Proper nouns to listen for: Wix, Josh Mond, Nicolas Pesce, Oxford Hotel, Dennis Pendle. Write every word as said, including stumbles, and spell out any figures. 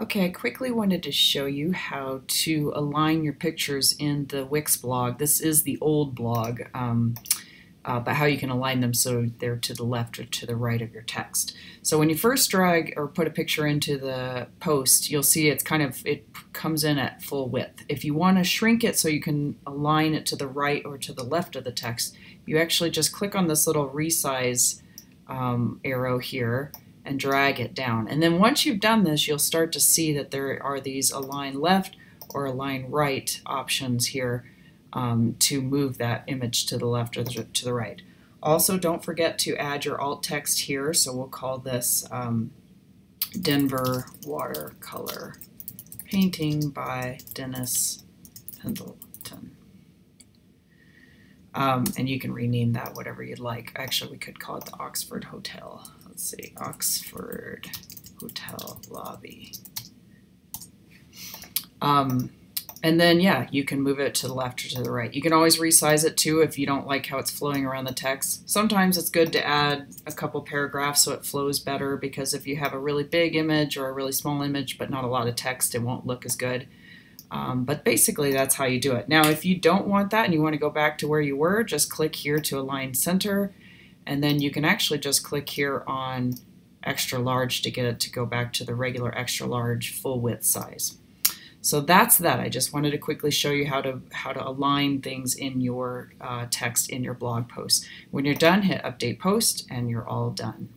Okay, I quickly wanted to show you how to align your pictures in the Wix blog. This is the old blog, um, uh, but how you can align them so they're to the left or to the right of your text. So when you first drag or put a picture into the post, you'll see it's kind of, it comes in at full width. If you want to shrink it so you can align it to the right or to the left of the text, you actually just click on this little resize um, arrow here and drag it down. And then once you've done this, you'll start to see that there are these align left or align right options here um, to move that image to the left or the, to the right. Also, don't forget to add your alt text here, so we'll call this um, Denver Watercolor Painting by Dennis Pendle. Um, and you can rename that whatever you'd like. Actually, we could call it the Oxford Hotel. Let's see, Oxford Hotel Lobby. Um, and then, yeah, you can move it to the left or to the right. You can always resize it, too, if you don't like how it's flowing around the text. Sometimes it's good to add a couple paragraphs so it flows better, because if you have a really big image or a really small image but not a lot of text, it won't look as good. Um, but basically that's how you do it. Now, if you don't want that and you want to go back to where you were, just click here to align center, and then you can actually just click here on extra large to get it to go back to the regular extra large full width size. So that's that. I just wanted to quickly show you how to how to align things in your uh, text in your blog post. When you're done, hit update post and you're all done.